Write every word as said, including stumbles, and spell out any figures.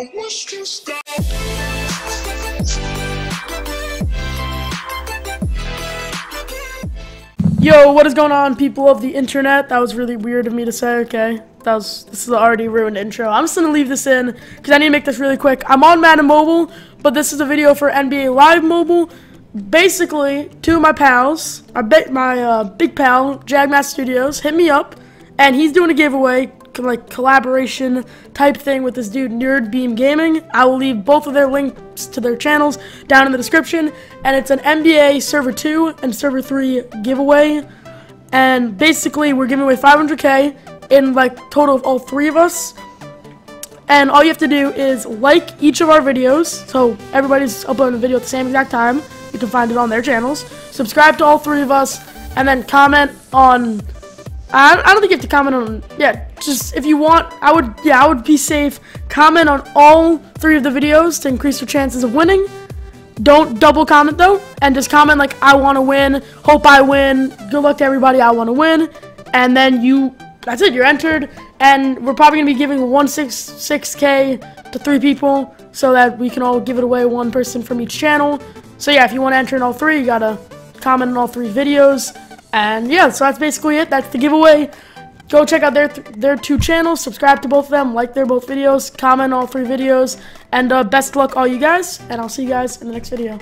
I wish to stay. Yo, what is going on, people of the internet? That was really weird of me to say, okay? That was, this is already ruined intro. I'm just gonna leave this in because I need to make this really quick. I'm on Madden Mobile, but this is a video for N B A Live Mobile. Basically, two of my pals, I bet my uh, big pal, Jagmaster Studios, hit me up, and he's doing a giveaway, like collaboration type thing with this dude, Nerd Beam Gaming. I will leave both of their links to their channels down in the description, and it's an N B A Server two and Server three giveaway, and basically we're giving away five hundred K in like total of all three of us. And all you have to do is like each of our videos, so everybody's uploading a video at the same exact time. You can find it on their channels. Subscribe to all three of us, and then comment on, I don't think you have to comment on, yeah, just if you want, I would, yeah, I would be safe. Comment on all three of the videos to increase your chances of winning. Don't double comment though, and just comment like, I want to win, hope I win, good luck to everybody, I want to win. And then you, that's it, you're entered, and we're probably going to be giving one sixty-six K to three people, so that we can all give it away, one person from each channel. So yeah, if you want to enter in all three, you gotta comment on all three videos. And yeah, so that's basically it. That's the giveaway. Go check out their th their two channels. Subscribe to both of them. Like their both videos. Comment all three videos. And uh, best luck all you guys. And I'll see you guys in the next video.